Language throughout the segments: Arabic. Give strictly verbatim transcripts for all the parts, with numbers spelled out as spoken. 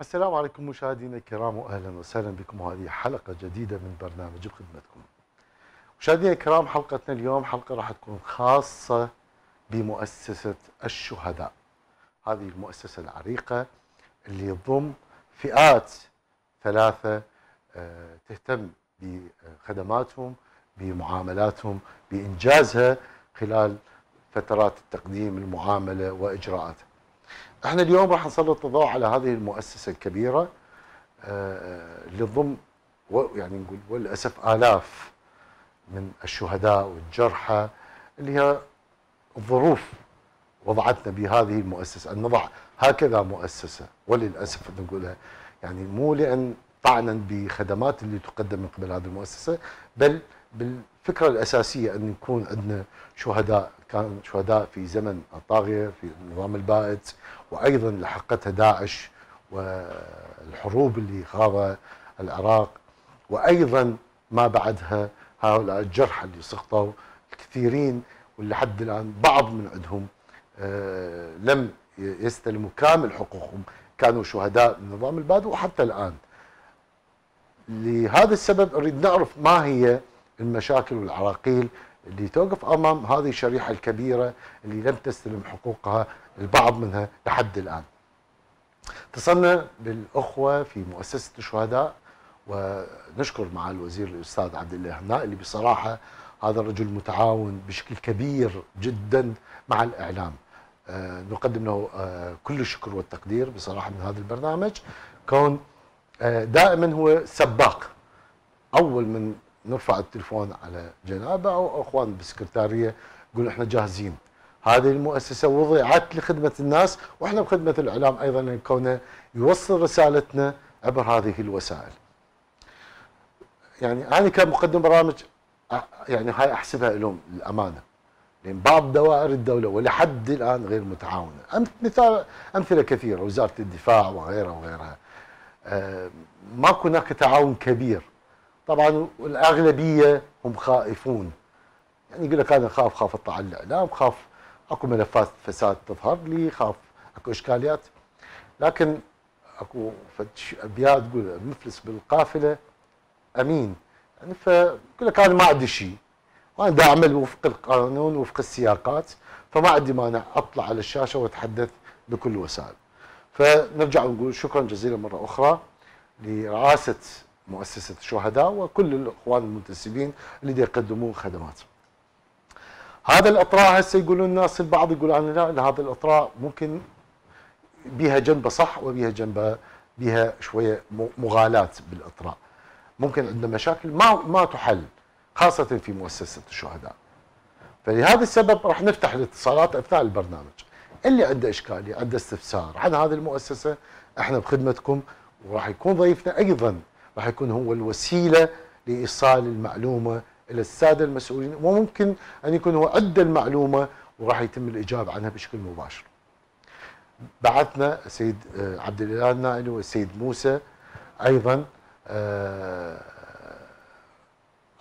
السلام عليكم مشاهدينا الكرام واهلا وسهلا بكم. هذه حلقه جديده من برنامج بخدمتكم. مشاهدينا الكرام، حلقتنا اليوم حلقه راح تكون خاصه بمؤسسه الشهداء. هذه المؤسسه العريقه اللي تضم فئات ثلاثه تهتم بخدماتهم، بمعاملاتهم، بانجازها خلال فترات التقديم، المعامله واجراءاتها. احنا اليوم راح نسلط الضوء على هذه المؤسسه الكبيره اللي تضم يعني نقول وللاسف الاف من الشهداء والجرحى، اللي هي الظروف وضعتنا بهذه المؤسسه، ان نضع هكذا مؤسسه وللاسف نقولها، يعني مو لان طعنا بخدمات اللي تقدم من قبل هذه المؤسسه، بل بالفكره الاساسيه ان يكون عندنا شهداء، كان شهداء في زمن الطاغيه، في النظام البائد، وايضا لحقتها داعش والحروب اللي خاضها العراق، وايضا ما بعدها هؤلاء الجرحى اللي سقطوا الكثيرين، واللي حد الان بعض من عندهم لم يستلموا كامل حقوقهم، كانوا شهداء من النظام البائد وحتى الان. لهذا السبب نريد نعرف ما هي المشاكل والعراقيل اللي توقف امام هذه الشريحه الكبيره اللي لم تستلم حقوقها، البعض منها لحد الان. اتصلنا بالاخوه في مؤسسه الشهداء، ونشكر مع الوزير الاستاذ عبد الله النائل، اللي بصراحه هذا الرجل متعاون بشكل كبير جدا مع الاعلام. أه نقدم له أه كل الشكر والتقدير بصراحه من هذا البرنامج، كون أه دائما هو سباق. اول من نرفع التلفون على جنابه او اخوان بالسكرتاريه يقول احنا جاهزين. هذه المؤسسه وضعت لخدمه الناس، واحنا بخدمه الاعلام ايضا، كونه يوصل رسالتنا عبر هذه الوسائل. يعني انا كمقدم برامج يعني هاي احسبها لهم للامانه، لان بعض دوائر الدوله ولحد الان غير متعاونه، مثال امثله كثيره، وزاره الدفاع وغيرها وغيرها. أه ماكو هناك تعاون كبير. طبعا الاغلبيه هم خائفون، يعني يقول لك انا خاف خاف اطلع على الاعلام، خاف اكو ملفات فساد تظهر لي، خاف اكو اشكاليات. لكن اكو ابيات تقول المفلس بالقافله امين، يعني فيقول لك انا ما عندي شيء، وانا دا اعمل وفق القانون وفق السياقات، فما عندي مانع اطلع على الشاشه واتحدث بكل الوسائل. فنرجع ونقول شكرا جزيلا مره اخرى لرئاسه مؤسسة الشهداء وكل الإخوان المنتسبين اللي يقدمون خدمات. هذا الإطراء هسه يقولون الناس البعض يقول أنا لا، هذا الإطراء ممكن بيها جنبه صح وبيها جنبه بيها شوية مغالاة بالإطراء. ممكن عندنا مشاكل ما ما تحل، خاصة في مؤسسة الشهداء. فلهذا السبب راح نفتح الاتصالات أثناء البرنامج. اللي عنده إشكالية، عنده استفسار عن هذه المؤسسة، احنا بخدمتكم، وراح يكون ضيفنا أيضا راح يكون هو الوسيله لايصال المعلومه الى الساده المسؤولين، وممكن ان يكون هو عنده المعلومه وراح يتم الاجابه عنها بشكل مباشر. بعثنا السيد عبد الله النائل والسيد موسى، ايضا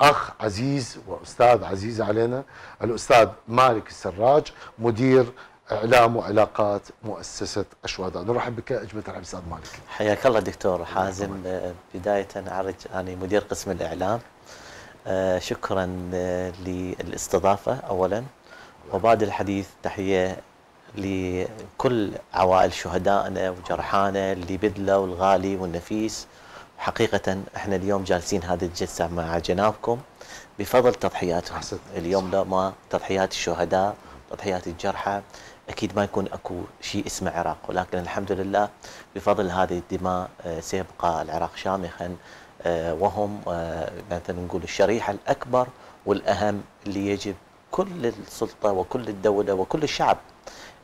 اخ عزيز واستاذ عزيز علينا الاستاذ مالك السراج، مدير اعلام وعلاقات مؤسسه الشهداء. نرحب بك اجمل ترحب استاذ مالك. حياك الله دكتور حازم. بدايه اعرج اني مدير قسم الاعلام. آه شكرا للاستضافه اولا، وبعد الحديث تحيه لكل عوائل شهدائنا وجرحانا اللي بذلوا الغالي والنفيس. حقيقه احنا اليوم جالسين هذه الجلسه مع جنابكم بفضل تضحياتهم. اليوم لما تضحيات الشهداء، تضحيات الجرحى، اكيد ما يكون اكو شيء اسمه عراق، ولكن الحمد لله بفضل هذه الدماء سيبقى العراق شامخا، وهم مثلا نقول الشريحه الاكبر والاهم اللي يجب كل السلطه وكل الدوله وكل الشعب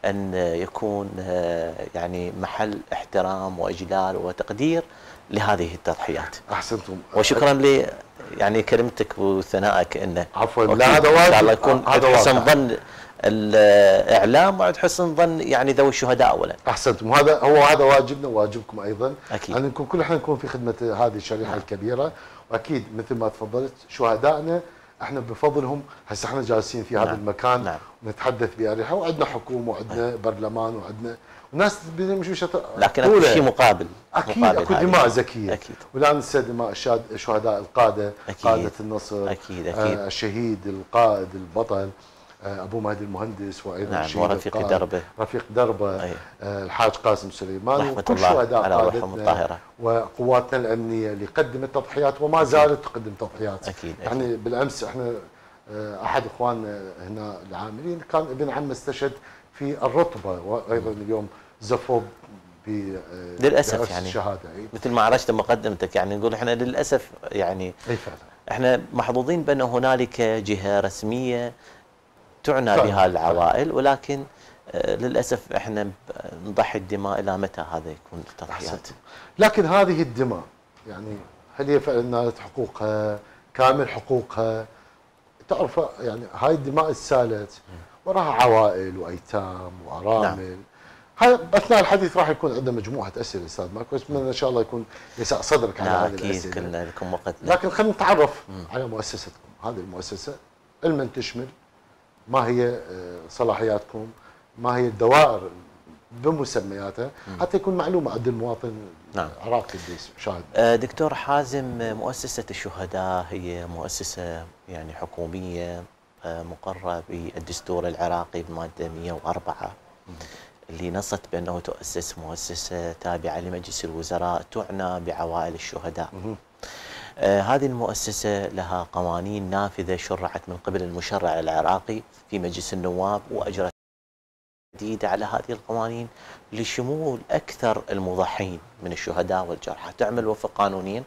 ان يكون يعني محل احترام واجلال وتقدير لهذه التضحيات. احسنتم. وشكرا ل يعني كلمتك وثنائك انه عفوا، لا هذا واجب، ان شاء الله يكون حسن ظن الاعلام وعند حسن ظن يعني ذوي الشهداء اولا. احسنتم، وهذا هو هذا واجبنا وواجبكم ايضا، اكيد ان نكون كل احنا نكون في خدمه هذه الشريحه الكبيره. واكيد مثل ما تفضلت شهدائنا احنا بفضلهم هسه احنا جالسين في هذا نعم. المكان نعم. نتحدث باريحه، وعندنا حكومه وعندنا برلمان وعندنا وناس بيمشوا شط... لكن اكو شيء مقابل اكيد اكو دماء زكيه أكيد. ولا ننسى دماء شهداء القاده أكيد. قاده النصر أكيد. أكيد. آه الشهيد القائد البطل آه ابو مهدي المهندس وايضا نعم. الشهيد ورفيق دربه رفيق دربه أيه. آه الحاج قاسم سليمان وكل شهداء قادتنا وقواتنا الامنيه اللي قدمت تضحيات وما زالت تقدم تضحيات. أكيد. أكيد. يعني بالامس احنا احد اخواننا هنا العاملين كان ابن عمه استشهد في الرطبه وايضا اليوم زفوا للاسف يعني الشهادة. مثل ما عرفت لما قدمتك يعني نقول احنا للاسف يعني احنا محظوظين بان هنالك جهه رسميه تعنى بها العوائل ولكن للاسف احنا نضحي الدماء الى متى هذا يكون التضحيات؟ لكن هذه الدماء يعني هل هي فعلا نالت حقوقها كامل حقوقها؟ تعرف يعني هاي الدماء السالت وراها عوائل وايتام وارامل نعم. اثناء الحديث راح يكون عندنا مجموعه اسئله استاذ ماكو اتمنى ان شاء الله يكون يسع صدرك على هذه الاسئله. اكيد كلنا لكم وقتنا لكن خلينا نتعرف على مؤسستكم، هذه المؤسسه المن تشمل؟ ما هي صلاحياتكم؟ ما هي الدوائر بمسمياتها حتى يكون معلومه عند المواطن نعم. العراقي اللي يشاهد. دكتور حازم، مؤسسه الشهداء هي مؤسسه يعني حكوميه مقرره بالدستور العراقي بماده مئة وأربعة اللي نصت بأنه تؤسس مؤسسة تابعة لمجلس الوزراء تعنى بعوائل الشهداء. آه هذه المؤسسة لها قوانين نافذة شرعت من قبل المشرع العراقي في مجلس النواب وأجرت جديدة على هذه القوانين لشمول أكثر المضحين من الشهداء والجرحى. تعمل وفق قانونين،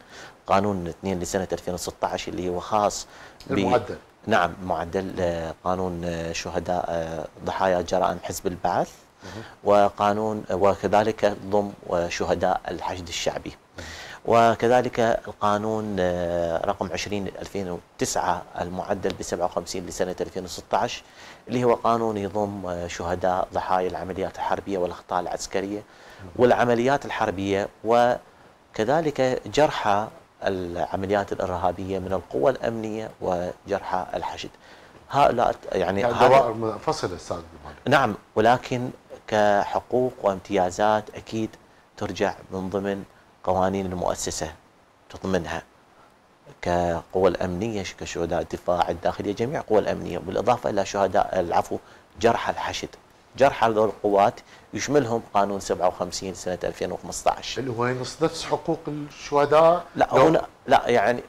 قانون اثنين لسنة ألفين وستة عشر اللي هو خاص بالمعدل نعم معدل قانون شهداء ضحايا جرائم حزب البعث وقانون وكذلك ضم شهداء الحشد الشعبي وكذلك القانون رقم عشرين ألفين وتسعة المعدل ب سبعة وخمسين لسنة ألفين وستة عشر اللي هو قانون يضم شهداء ضحايا العمليات الحربية والأخطاء العسكرية والعمليات الحربية وكذلك جرحى العمليات الإرهابية من القوى الأمنية وجرحى الحشد. هؤلاء يعني دوائر منفصلة استاذ نعم ولكن كحقوق وامتيازات اكيد ترجع من ضمن قوانين المؤسسه تضمنها كقوى الامنيه كشهداء الدفاع الداخليه جميع قوى الامنيه بالاضافه الى شهداء العفو جرحى الحشد. جرحى هذول القوات يشملهم قانون سبعة وخمسين سنه ألفين وخمسة عشر اللي هو ينص نفس حقوق الشهداء. لا هنا لا يعني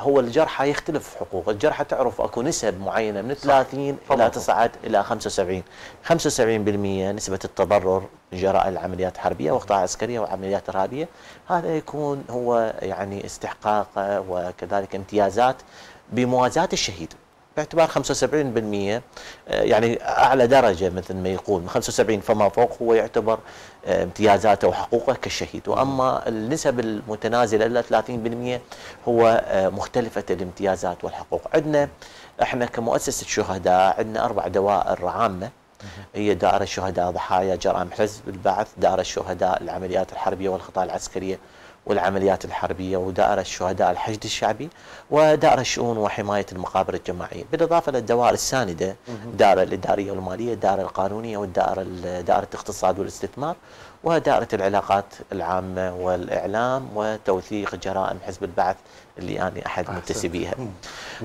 هو الجرحى يختلف حقوق، الجرحى تعرف اكو نسب معينه من ثلاثين الى تصعد الى خمسة وسبعين، خمسة وسبعين بالمئة نسبه التضرر من جراء العمليات الحربيه واخطاء عسكريه وعمليات ارهابيه، هذا يكون هو يعني استحقاقه وكذلك امتيازات بموازاه الشهيد، باعتبار خمسة وسبعين بالمئة يعني اعلى درجه مثل ما يقول من خمسة وسبعين فما فوق هو يعتبر امتيازاته وحقوقه كالشهيد، واما النسب المتنازله الى ثلاثين بالمئة هو مختلفه الامتيازات والحقوق. عندنا احنا كمؤسسه شهداء عندنا اربع دوائر عامه هي دائره الشهداء ضحايا جرائم حزب البعث، دائره الشهداء العمليات الحربيه والخطأ العسكريه والعمليات الحربية، ودائرة الشهداء الحشد الشعبي، ودائرة الشؤون وحماية المقابر الجماعية، بالإضافة للدوائر الساندة، الدائرة الإدارية والمالية، الدائرة القانونية، والدائرة دائرة الاقتصاد والاستثمار، ودائرة العلاقات العامة والإعلام، وتوثيق جرائم حزب البعث اللي أنا أحد منتسبيها.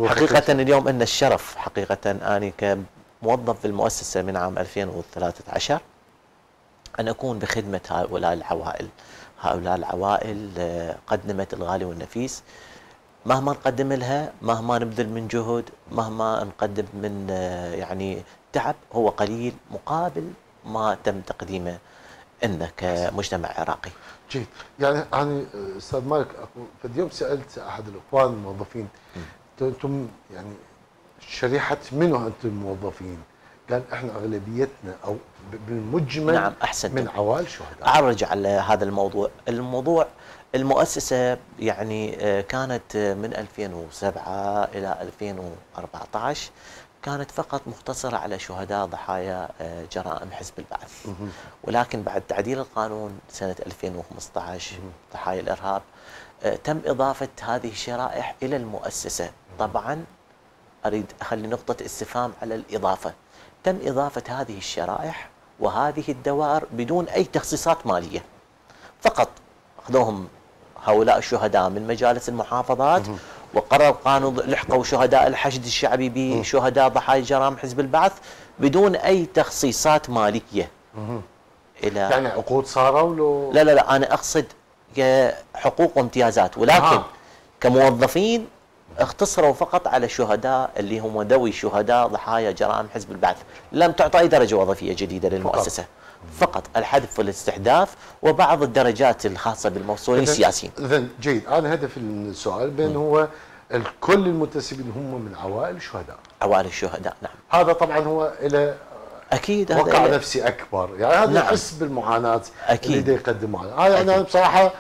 حقيقة اليوم إن الشرف حقيقة أني كموظف في المؤسسة من عام ألفين وثلاثة عشر أن أكون بخدمة هؤلاء العوائل. هؤلاء العوائل قدمت الغالي والنفيس، مهما نقدم لها مهما نبذل من جهد مهما نقدم من يعني تعب هو قليل مقابل ما تم تقديمه لنا كمجتمع عراقي. جيد يعني يعني استاذ مالك في اليوم سالت احد الاخوان الموظفين انتم يعني شريحه منو انتم الموظفين؟ قال احنا اغلبيتنا او بالمجمل نعم أحسنت من عوائل شهداء. اعرج على هذا الموضوع، الموضوع المؤسسه يعني كانت من ألفين وسبعة الى ألفين وأربعة عشر كانت فقط مختصره على شهداء ضحايا جرائم حزب البعث، ولكن بعد تعديل القانون سنه ألفين وخمسة عشر ضحايا الارهاب تم اضافه هذه الشرائح الى المؤسسه. طبعا اريد اخلي نقطه استفهام على الاضافه، تم إضافة هذه الشرائح وهذه الدوائر بدون أي تخصيصات مالية، فقط اخذوهم هؤلاء الشهداء من مجالس المحافظات وقرر قانون، لحقوا شهداء الحشد الشعبي بشهداء ضحايا جرائم حزب البعث بدون اي تخصيصات ماليه. الى يعني عقود صاروا لو... لا لا لا انا اقصد كحقوق وامتيازات، ولكن آه. كموظفين اختصروا فقط على الشهداء اللي هم ذوي شهداء ضحايا جرائم حزب البعث، لم تعطى اي درجه وظيفيه جديده للمؤسسه، فقط الحذف والاستحداث وبعض الدرجات الخاصه بالموصولين السياسيين. اذا جيد، انا هدف السؤال بان هو الكل المنتسبين هم من عوائل الشهداء. عوائل الشهداء نعم. هذا طبعا هو الى اكيد هذا وقع نفسي اكبر، يعني هذا يحس نعم. بالمعاناه اللي دا يقدمها. هاي انا بصراحه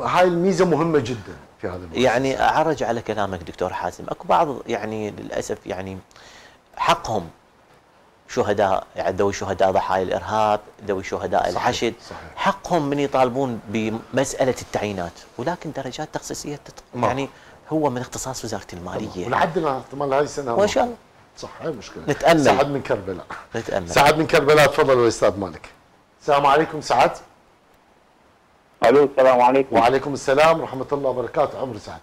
هاي الميزه مهمه جدا في هذا الموضوع. يعني اعرج على كلامك دكتور حازم، اكو بعض يعني للاسف يعني حقهم شهداء، يعني ذوي شهداء ضحايا الارهاب، ذوي شهداء الحشد، صحيح. حقهم من يطالبون بمساله التعيينات، ولكن درجات تخصيصيه يعني هو من اختصاص وزاره الماليه. ولحد ما احتمال هاي السنه وان شاء الله صح، هاي مشكله. نتأمل سعد من كربلاء، نتأمل سعد من كربلاء. تفضل يا استاذ مالك. السلام عليكم سعد. الو السلام عليكم. وعليكم السلام ورحمه الله وبركاته. عمر سعد.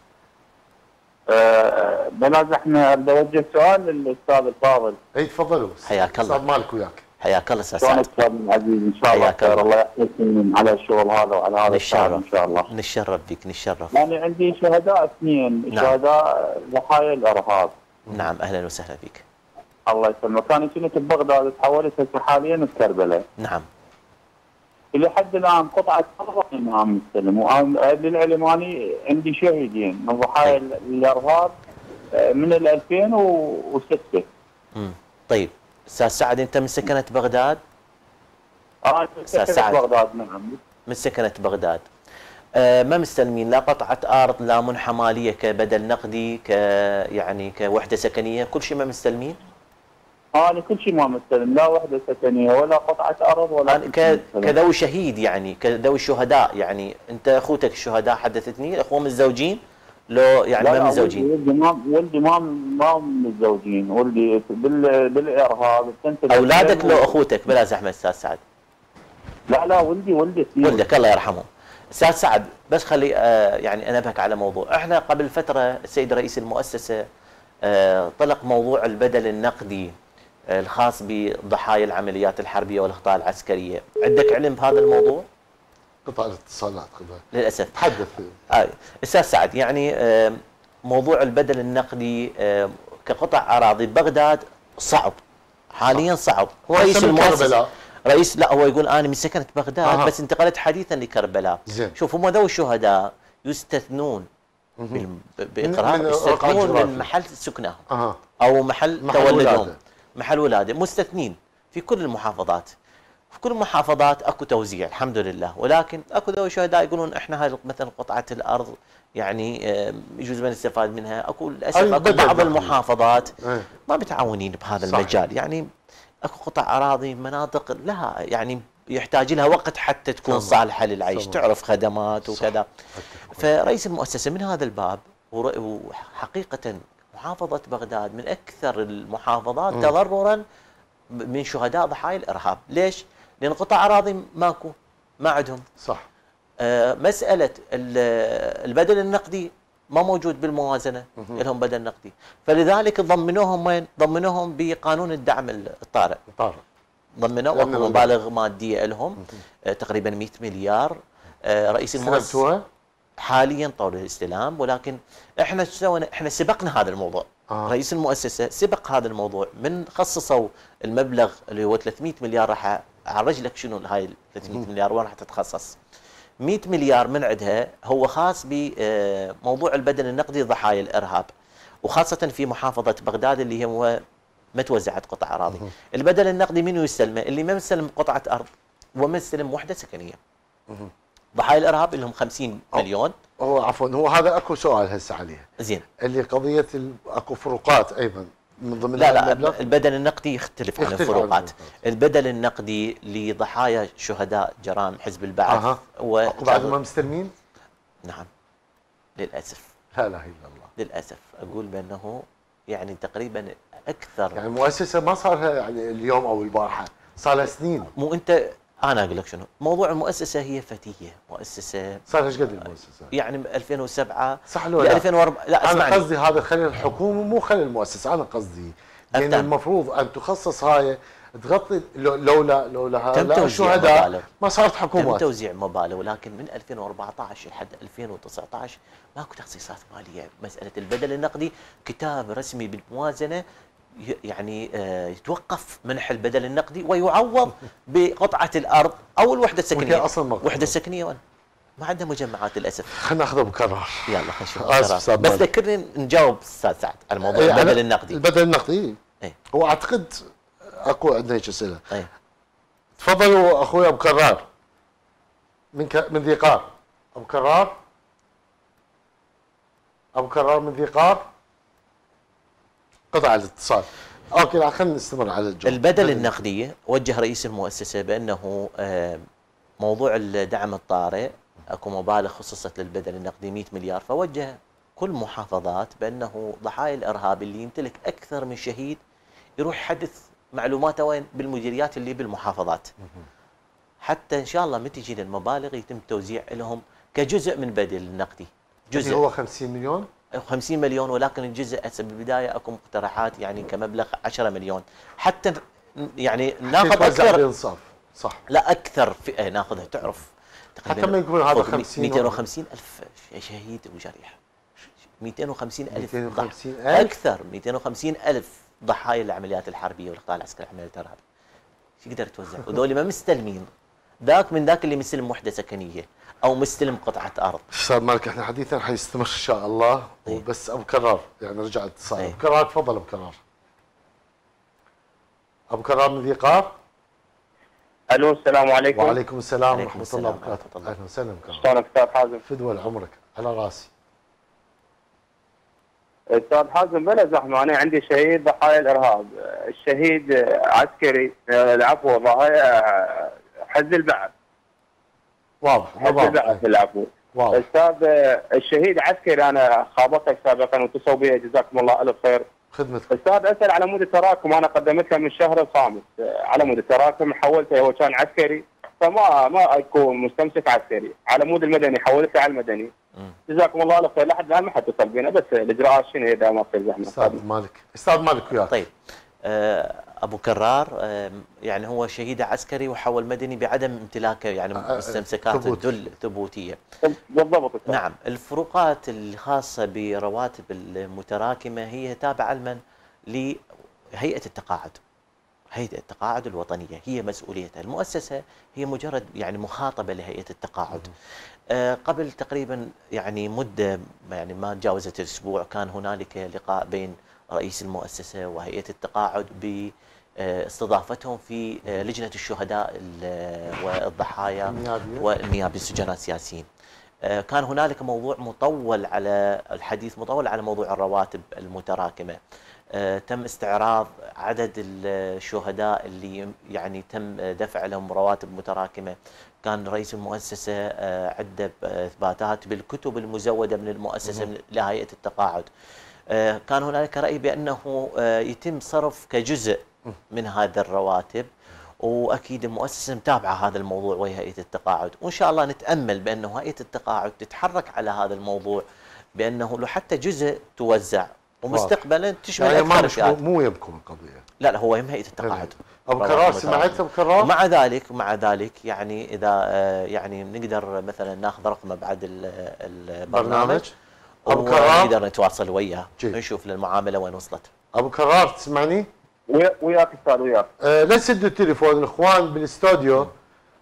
أه بنادر احنا بدي اوجه سؤال للاستاذ الفاضل. اي تفضلوا حياك الله. استاذ مالك وياك. حياك الله استاذ سعد. شلونك عزيز؟ ان شاء الله بخير، الله يحفظكم على الشغل هذا وعلى هذا الشغل ان شاء الله. نتشرف بك، نتشرف. يعني عندي شهداء اثنين، نعم. شهداء ضحايا الارهاب. نعم اهلا وسهلا بك. الله يسلمك، انا كنت ببغداد وتحولت هسه حاليا بكربلاء. نعم. الى حد الان قطعه ارض ما مستلم، وللعلم اني عندي شهيدين من ضحايا الارهاب من ال ألفين وستة. امم طيب استاذ سعد، انت من سكنه بغداد؟ اه من سكنه بغداد نعم. من سكنه بغداد. آه ما مستلمين لا قطعه ارض، لا منحى ماليه كبدل نقدي، ك يعني كوحده سكنيه، كل شيء ما مستلمين؟ أنا كل شيء ما مستلم، لا وحدة سكنية ولا قطعة أرض ولا يعني كذوي شهيد، يعني كذوي شهداء. يعني أنت أخوتك الشهداء حدثتني، أخوهم متزوجين؟ لو يعني ما متزوجين. ولدي ما ولدي ما ما متزوجين، ولدي بال بالإرهاب. أولادك لو أخوتك بلا زحمة أستاذ سعد. لا لا ولدي ولدي ولدك الله يرحمه. أستاذ سعد بس خلي آه يعني أنبهك على موضوع، إحنا قبل فترة السيد رئيس المؤسسة آه طلق موضوع البدل النقدي الخاص بضحايا العمليات الحربيه والاخطاء العسكريه، عندك علم بهذا الموضوع؟ قطع الاتصالات قبل للاسف تحدث. آه. استاذ سعد، يعني آه موضوع البدل النقدي آه كقطع اراضي بغداد صعب حاليا، صعب. رئيس المؤسسه رئيس لا هو يقول انا من سكنه بغداد آه. بس انتقلت حديثا لكربلاء. شوف هم ذوي الشهداء يستثنون باقرار، يستثنون من, من محل سكنهم آه. او محل, محل تولدهم، محل ولاده، مستثنين في كل المحافظات. في كل المحافظات اكو توزيع الحمد لله، ولكن اكو ذوي شهداء يقولون احنا هاي مثلا قطعه الارض يعني يجوز ما نستفاد منها، اكو للاسف اكو بعض المحافظات ما متعاونين بهذا صحيح. المجال، يعني اكو قطع اراضي مناطق لها يعني يحتاج لها وقت حتى تكون صمت. صالحه للعيش، صمت. تعرف خدمات وكذا. فرئيس المؤسسه من هذا الباب، وحقيقه محافظة بغداد من أكثر المحافظات تضرراً من شهداء ضحايا الإرهاب. ليش؟ لأن قطع أراضي ماكو، ما عندهم. صح. آه مسألة البدل النقدي ما موجود بالموازنة، لهم بدل نقدي، فلذلك ضمنوهم وين؟ ضمنوهم بقانون الدعم الطارئ. الطارئ. ضمنوهم مبالغ مادية لهم آه تقريباً مئة مليار. آه رئيس المؤسسة حاليا طور الاستلام، ولكن احنا سوينا احنا سبقنا هذا الموضوع. آه. رئيس المؤسسه سبق هذا الموضوع، من خصصوا المبلغ اللي هو ثلاثمئة مليار، راح اعرج لك شنو هاي ثلاثمئة مليار وين راح تتخصص. مئة مليار من عندها هو خاص بموضوع البدل النقدي ضحايا الارهاب، وخاصه في محافظه بغداد اللي هو ما توزعت قطع اراضي. مم. البدل النقدي منو يستلمه؟ اللي ما مستلم قطعه ارض وما مستلم وحده سكنيه. مم. ضحايا الارهاب لهم خمسين مليون. هو عفوا هو هذا اكو سؤال هسه عليها. زين. اللي قضيه اكو فروقات ايضا من ضمن لا لا المبلغ. البدل النقدي يختلف, يختلف عن الفروقات. البدل النقدي لضحايا شهداء جرائم حزب البعث اها اكو بعد ما مستلمين؟ نعم للاسف. لا اله الا الله. للاسف اقول بانه يعني تقريبا اكثر، يعني المؤسسه ما صار لها يعني اليوم او البارحه، صار لها سنين. مو انت انا اقول لك شنو، موضوع المؤسسه هي فتيه، مؤسسه صار ايش قد المؤسسه؟ يعني ألفين وسبعة صح ولا لا؟ ألفين وأربعة لا اسمعني، انا قصدي هذا خلي الحكومه مو خلي المؤسسه، انا قصدي لان المفروض ان تخصص هاي تغطي، لولا لولا الشهداء ما صارت حكومات، تم توزيع مبالغ، ولكن من ألفين وأربعة عشر لحد ألفين وتسعة عشر ماكو تخصيصات ماليه، مساله البدل النقدي كتاب رسمي بالموازنه يعني يتوقف منح البدل النقدي ويعوض بقطعه الارض او الوحده السكنيه، الوحده السكنيه وأنا. ما عندها مجمعات للاسف. خلينا ناخذ ابو كرار، يلا خلينا نشوف بس ذكرني نجاوب استاذ سعد على موضوع ايه البدل النقدي. البدل النقدي ايه؟ هو اعتقد اكو عندنا هيك اسئله. ايه؟ تفضلوا اخوي ابو كرار من ك... من ذي قار. ابو كرار ابو كرار من ذي قار قطع الاتصال. اوكي خلينا نستمر على الجواب. البدل النقديه وجه رئيس المؤسسه بانه موضوع الدعم الطارئ اكو مبالغ خصصت للبدل النقدي مئة مليار، فوجه كل محافظات بانه ضحايا الارهاب اللي يمتلك اكثر من شهيد يروح يحدث معلوماته وين؟ بالمديريات اللي بالمحافظات. حتى ان شاء الله متى تجينا المبالغ يتم توزيع لهم كجزء من بدل النقدي. جزء هو خمسين مليون؟ خمسين مليون، ولكن الجزء هسه بالبدايه اكو مقترحات يعني كمبلغ عشرة مليون حتى يعني ناخذ اكثر صح. صح لا اكثر فئه ناخذها تعرف حتى ما يكون هذا خمسين مئتين وخمسين ألف شهيد وجريح، مئتين وخمسين ألف اكثر مئتين وخمسين ألف ضحايا العمليات الحربيه والاقتال العسكري العمليات الارهابيه. شو يقدر يتوزع؟ وذول ما مستلمين، ذاك من ذاك اللي مستلم وحده سكنيه او مستلم قطعه ارض. استاذ مالك احنا حديثنا حيستمر ان شاء الله ايه؟ بس ابو كرار يعني رجع اتصال. ايه؟ ابو كرار تفضل. ابو كرار ابو كرار من ذي قار. الو السلام عليكم. وعليكم السلام ورحمه الله وبركاته. اهلا وسهلا بك. شلونك استاذ حازم؟ فدوى لعمرك على راسي. استاذ حازم بلا زحمه، انا عندي شهيد ضحايا الارهاب، الشهيد عسكري العفو ضحايا حز البعث. واضح حز البعث العفو. واضح استاذ الشهيد عسكري انا خابطك سابقا واتصلوا بي جزاكم الله الف خير. خدمتك. استاذ اسال على مود التراكم، انا قدمت له من الشهر الخامس على مود التراكم، حولته هو كان عسكري فما ما اكون مستمسك عسكري، على مود المدني حولته على المدني. م. جزاكم الله الف خير، لحد الان ما حد اتصل بينا، بس الاجراءات شنو اذا ما في زحمه؟ استاذ مالك استاذ مالك وياك. طيب أه ابو كرار أه يعني هو شهيد عسكري وحول مدني بعدم امتلاكه يعني مستمسكات ثبوت. الدل ثبوتيه بالضبط. نعم الفروقات الخاصه برواتب المتراكمه هي تابعه لمن؟ لهيئه التقاعد، هيئه التقاعد الوطنيه هي مسؤوليتها، المؤسسه هي مجرد يعني مخاطبه لهيئه التقاعد. أه قبل تقريبا يعني مده يعني ما تجاوزت الاسبوع كان هنالك لقاء بين رئيس المؤسسة وهيئة التقاعد باستضافتهم في لجنة الشهداء والضحايا والنيابي السجناء السياسيين. كان هنالك موضوع مطول على الحديث مطول على موضوع الرواتب المتراكمة. تم استعراض عدد الشهداء اللي يعني تم دفع لهم رواتب متراكمة. كان رئيس المؤسسة عدة إثباتات بالكتب المزودة من المؤسسة لهيئة التقاعد. كان هنالك رأي بأنه يتم صرف كجزء من هذا الرواتب، وأكيد المؤسسة متابعة هذا الموضوع ويا هيئة التقاعد، وإن شاء الله نتأمل بأنه هيئة التقاعد تتحرك على هذا الموضوع بأنه لو حتى جزء توزع ومستقبلا تشمل يعني أكثر فئات. مو يمكم القضية. لا لا هو يهم هيئة التقاعد. أبو كرار سمعت أبو كرار؟ مع ذلك مع ذلك يعني إذا يعني نقدر مثلا ناخذ رقمه بعد البرنامج. ابو كرار نقدر نتواصل وياه نشوف المعامله وين وصلت. ابو كرار تسمعني؟ وياك استاذ وياك. أه لا تسدوا التليفون، الاخوان بالاستوديو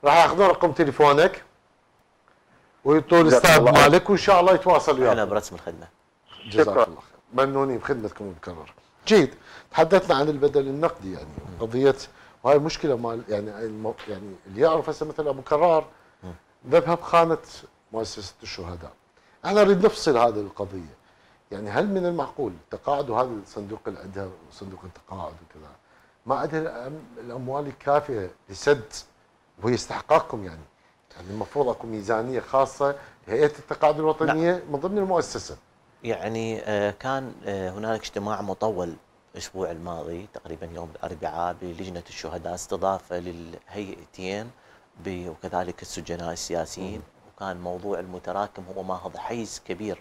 راح ياخذون رقم تليفونك ويطول الاستاذ مالك وان شاء الله يتواصل وياك. احنا برسم الخدمه. جزاك الله خير، ممنونين بخدمتكم ابو كرار. جيد، تحدثنا عن البدل النقدي يعني قضيه وهي مشكله مال يعني المو... يعني اللي يعرف هسه مثل ابو كرار ذبها بخانه مؤسسه الشهداء. احنا نريد نفصل هذه القضيه، يعني هل من المعقول التقاعد وهذا الصندوق اللي عندها صندوق التقاعد وكذا ما عندها الاموال الكافيه لسد وهي استحقاقكم يعني يعني المفروض اكو ميزانيه خاصه لهيئه التقاعد الوطنيه. نعم. من ضمن المؤسسه يعني كان هنالك اجتماع مطول الاسبوع الماضي تقريبا يوم الاربعاء بلجنه الشهداء، استضافه للهيئتين الطبي وكذلك السجناء السياسيين، وكان موضوع المتراكم هو ماخذ حيز كبير،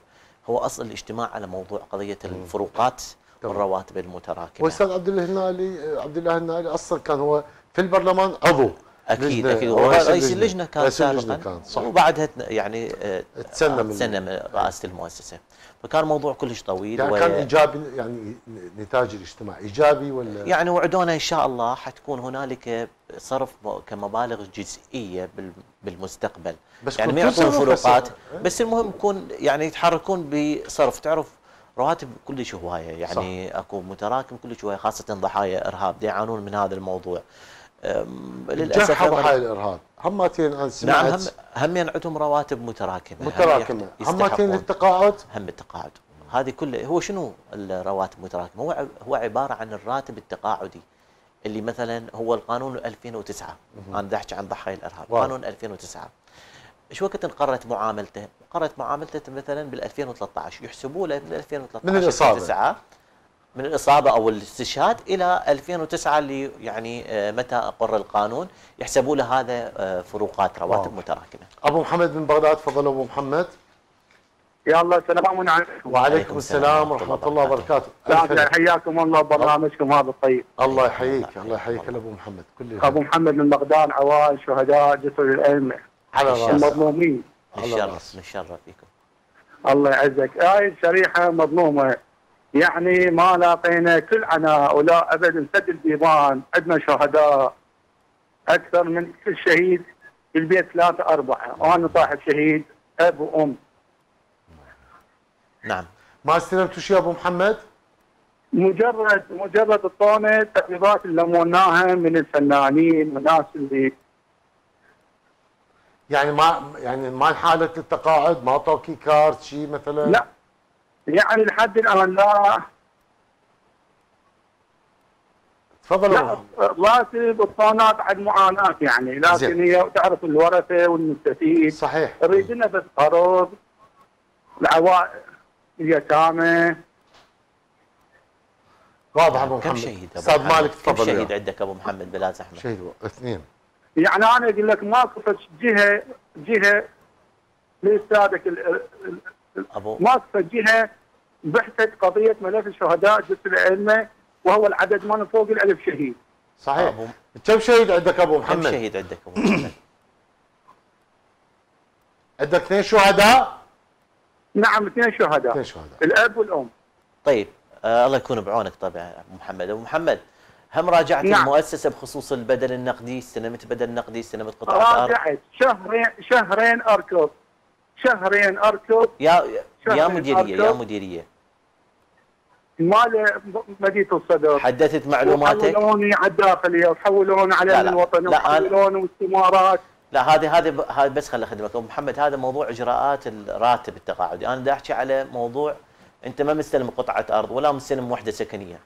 هو أصل الاجتماع على موضوع قضية الفروقات والرواتب المتراكمة. والأستاذ عبد الله النائل عبد الله النائل أصلا كان هو في البرلمان عضو اكيد اكيد رئيس اللجنه كان سابقا، وبعدها يعني تسنم تسنم رئاسه المؤسسه، فكان موضوع كلش طويل يعني و... كان ايجابي يعني نتاج الاجتماع ايجابي ولا يعني وعدونا ان شاء الله حتكون هنالك صرف كمبالغ جزئيه بالمستقبل، بس يعني ما يعطون فروقات بس المهم يكون يعني يتحركون بصرف. تعرف رواتب كلش هوايه يعني صح. اكو متراكم كلش هوايه، خاصه ضحايا ارهاب يعانون من هذا الموضوع للاسف. ضحايا الارهاب هماتين انا سمعت نعم هم همين عندهم رواتب متراكمه متراكمه هماتين التقاعد هم التقاعد هذه كلها. هو شنو الرواتب المتراكمه؟ هو هو عباره عن الراتب التقاعدي اللي مثلا هو القانون ألفين وتسعة، انا بدي احكي عن ضحايا الارهاب. قانون ألفين وتسعة شو وقت انقرت معاملته؟ انقرت معاملته مثلا بال ألفين وثلاثطعش، يحسبوه من ألفين وثلاثطعش من الإصابة من الإصابة أو الاستشهاد إلى ألفين وتسعة اللي يعني متى أقر القانون، يحسبوا له هذا فروقات رواتب متراكمة. أبو محمد من بغداد، تفضل أبو محمد. يا الله السلام عليكم. وعليكم السلام ورحمة الله وبركاته. حياكم الله برنامجكم هذا الطيب. الله يحييك الله يحييك أبو محمد. كل أبو محمد من بغداد، عوائل شهداء جسر الأئمة على المظلومين. نشرف نشرف فيكم. الله يعزك. هاي الشريحة مظلومة يعني ما لاقينا كل عناء ولا ابد نسد الديوان، عندنا شهداء اكثر من كل شهيد بالبيت ثلاثه اربعه، وانا صاحب شهيد اب وام. نعم. ما استلمتوا شيء ابو محمد؟ مجرد مجرد الطونه تقريبات اللي لموناها من الفنانين والناس اللي يعني ما يعني ما حاله التقاعد، ما اعطوكي كارت شيء مثلا؟ لا يعني لحد الان لا. تفضل. راتب الطونات عن معاناه يعني، لكن هي تعرف الورثه والمستفيد. صحيح. نريد لنا بس قروض العوائل اليتامى. واضح ابو محمد. كم شهيد ابو محمد؟ استاذ مالك تفضل. كم شهيد عندك ابو محمد بلا زحمه؟ شهيد اثنين. يعني انا اقول لك ماكو جهه جهه لسادك ال أبو. ما تفجيها بحثت قضيه ملف الشهداء جثه الأئمة، وهو العدد ما فوق الألف شهيد. صحيح. أبو. كم شهيد عندك أبو محمد؟ كم شهيد عندك أبو محمد؟ عندك اثنين شهداء؟ نعم اثنين شهداء. اثنين شهداء. الأب والأم. طيب آه الله يكون بعونك طبعا أبو محمد. أبو محمد هم راجعت نعم. المؤسسة بخصوص البدل النقدي؟ استلمت بدل نقدي؟ استلمت قطعة أرض؟ راجعت شهرين شهرين أركض. شهرين اركض يا يا مديريه يا مديريه مال مدينه الصدر. حدثت معلوماتك؟ حولوني على الداخليه وحولوني على الوطني وحولوني واستمارات. لا هذه هذه هذه بس خليني اخدمك ابو محمد، هذا موضوع اجراءات الراتب التقاعدي، انا بدي احكي على موضوع انت ما مستلم قطعه ارض ولا مستلم وحده سكنيه